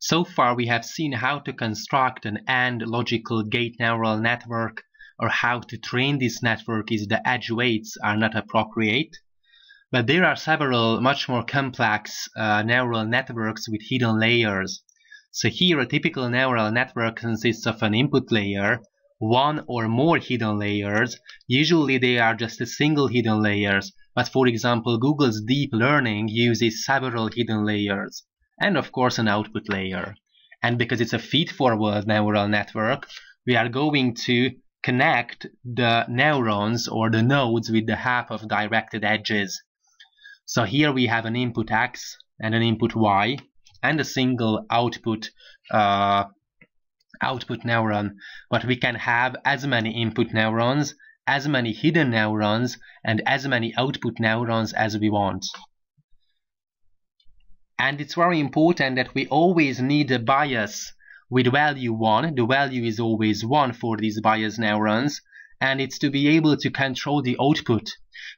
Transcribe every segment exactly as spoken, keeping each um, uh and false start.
So far we have seen how to construct an AND logical gate neural network, or how to train this network if the edge weights are not appropriate. But there are several much more complex uh, neural networks with hidden layers. So here a typical neural network consists of an input layer, one or more hidden layers. Usually they are just a single hidden layers, but for example Google's deep learning uses several hidden layers. And of course an output layer. And because it's a feed-forward neural network, we are going to connect the neurons or the nodes with the half of directed edges. So here we have an input X and an input Y and a single output uh, output neuron. But we can have as many input neurons, as many hidden neurons, and as many output neurons as we want. And it's very important that we always need a bias with value one. The value is always one for these bias neurons, and it's to be able to control the output.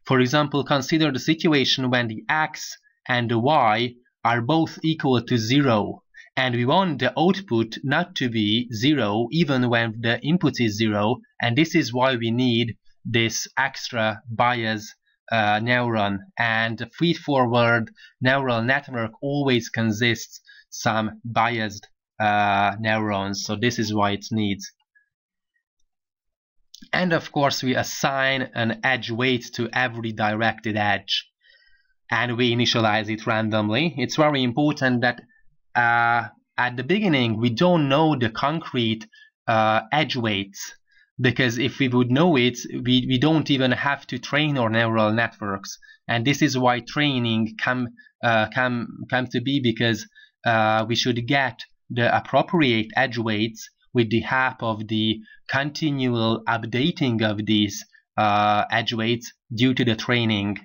For example, consider the situation when the X and the Y are both equal to zero, and we want the output not to be zero even when the input is zero, and this is why we need this extra bias Uh, neuron. And the feed-forward neural network always consists some biased uh, neurons, so this is why it needs. And of course we assign an edge weight to every directed edge, and we initialize it randomly. It's very important that uh, at the beginning we don't know the concrete uh, edge weights, because if we would know it, we, we don't even have to train our neural networks. And this is why training come, uh, come, come to be, because uh, we should get the appropriate edge weights with the help of the continual updating of these uh, edge weights due to the training.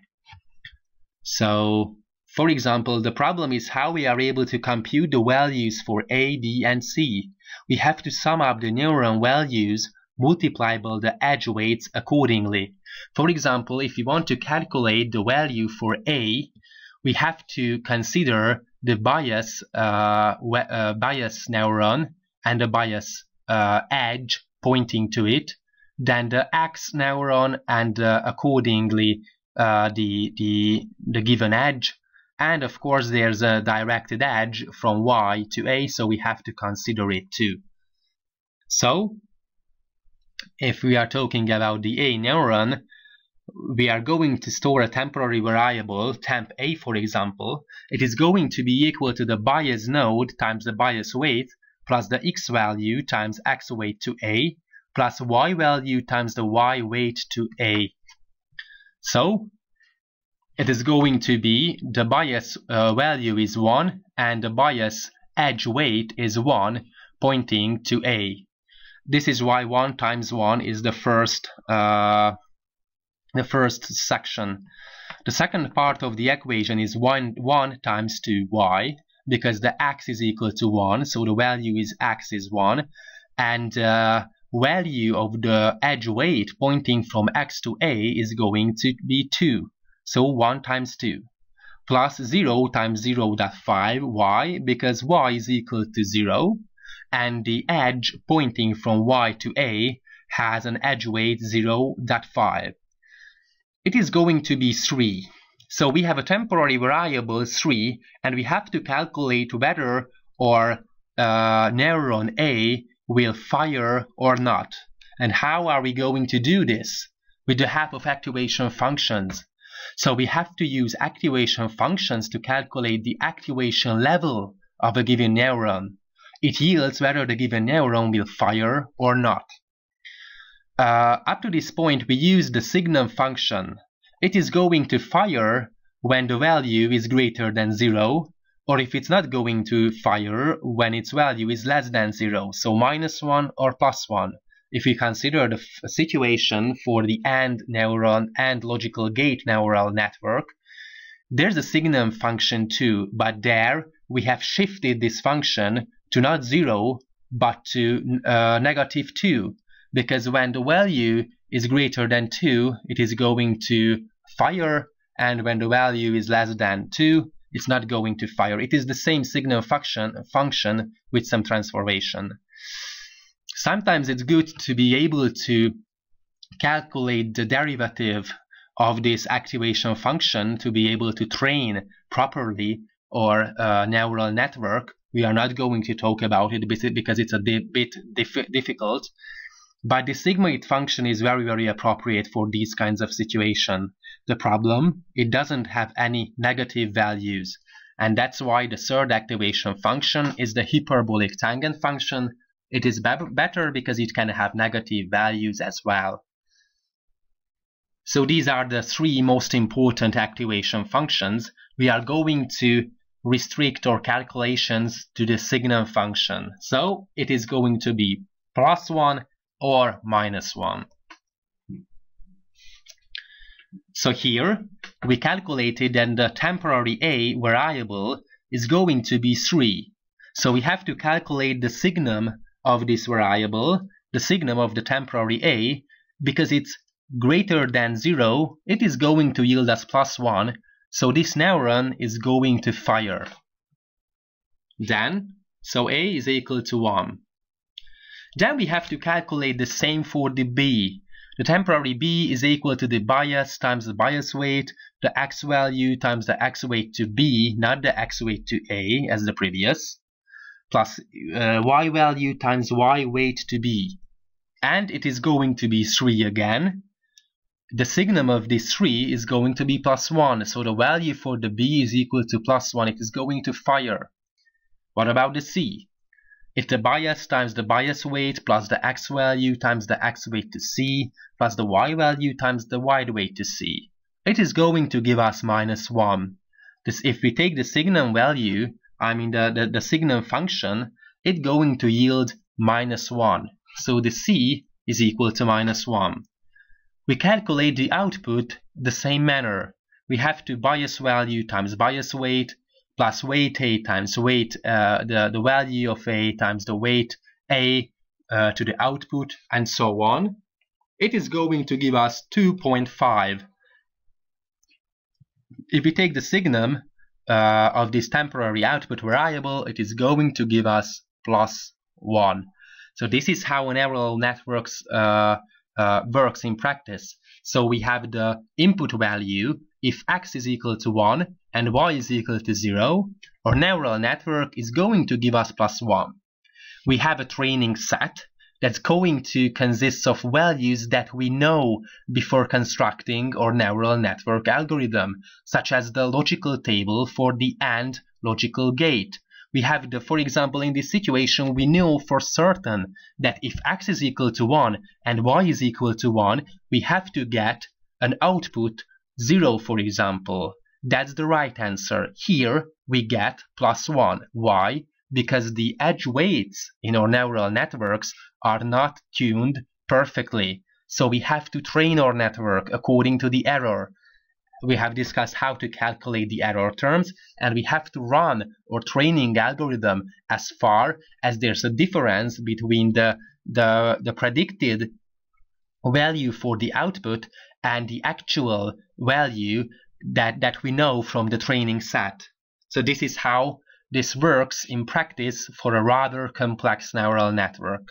So, for example, the problem is how we are able to compute the values for A, B, and C. We have to sum up the neuron values multiplyable the edge weights accordingly. For example, if we want to calculate the value for A, we have to consider the bias uh, uh, bias neuron and the bias uh, edge pointing to it, then the X neuron and uh, accordingly uh, the, the, the given edge, and of course there's a directed edge from Y to A, so we have to consider it too. So, if we are talking about the A neuron, we are going to store a temporary variable, temp A for example. It is going to be equal to the bias node times the bias weight plus the X value times X weight to A plus Y value times the Y weight to A. So it is going to be the bias uh, value is one and the bias edge weight is one pointing to A. This is why one times one is the first uh, the first section. The second part of the equation is one one times two y, because the X is equal to one, so the value is X is one, and uh, value of the edge weight pointing from X to A is going to be two, so one times two plus zero times zero point five y, because y is equal to zero. And the edge pointing from Y to A has an edge weight zero point five. It is going to be three. So we have a temporary variable three, and we have to calculate whether our uh, neuron A will fire or not. And how are we going to do this? With the help of activation functions. So we have to use activation functions to calculate the activation level of a given neuron. It yields whether the given neuron will fire or not. Uh, up to this point, we use the signum function. It is going to fire when the value is greater than zero, or if it's not going to fire when its value is less than zero, so minus one or plus one. If we consider the f situation for the AND neuron and logical gate neural network, there's a signum function too, but there we have shifted this function to not zero, but to uh, negative two, because when the value is greater than two, it is going to fire, and when the value is less than two, it's not going to fire. It is the same signal function, function with some transformation. Sometimes it's good to be able to calculate the derivative of this activation function to be able to train properly or uh, neural network. We are not going to talk about it because it's a bit diff difficult. But the sigmoid function is very, very appropriate for these kinds of situation. The problem, it doesn't have any negative values. And that's why the third activation function is the hyperbolic tangent function. It is be better because it can have negative values as well. So these are the three most important activation functions. We are going to restrict our calculations to the signal function. So it is going to be plus one or minus one. So here we calculated that the temporary A variable is going to be three. So we have to calculate the signum of this variable, the signum of the temporary A, because it's greater than zero, it is going to yield us plus one. So this neuron is going to fire. Then, so A is equal to one. Then we have to calculate the same for the B. The temporary B is equal to the bias times the bias weight, the X value times the X weight to B, not the X weight to A as the previous, plus uh, Y value times Y weight to B. And it is going to be three again. The signum of this three is going to be plus one, so the value for the B is equal to plus one. It is going to fire. What about the C? If the bias times the bias weight plus the X value times the X weight to C plus the Y value times the Y weight to C, it is going to give us minus one. This, if we take the signum value, I mean the, the, the signum function, it's going to yield minus one. So the C is equal to minus one. We calculate the output the same manner. We have to bias value times bias weight plus weight A times weight, uh, the, the value of A times the weight A uh, to the output, and so on. It is going to give us two point five. If we take the signum uh, of this temporary output variable, it is going to give us plus one. So this is how neural networks uh, uh, works in practice. So we have the input value. If X is equal to one and Y is equal to zero, our neural network is going to give us plus one. We have a training set that's going to consist of values that we know before constructing our neural network algorithm, such as the logical table for the AND logical gate. We have the, for example, in this situation, we know for certain that if X is equal to one and Y is equal to one, we have to get an output zero, for example. That's the right answer. Here we get plus one. Why? Because the edge weights in our neural networks are not tuned perfectly. So we have to train our network according to the error. We have discussed how to calculate the error terms, and we have to run our training algorithm as far as there's a difference between the, the, the predicted value for the output and the actual value that, that we know from the training set. So this is how this works in practice for a rather complex neural network.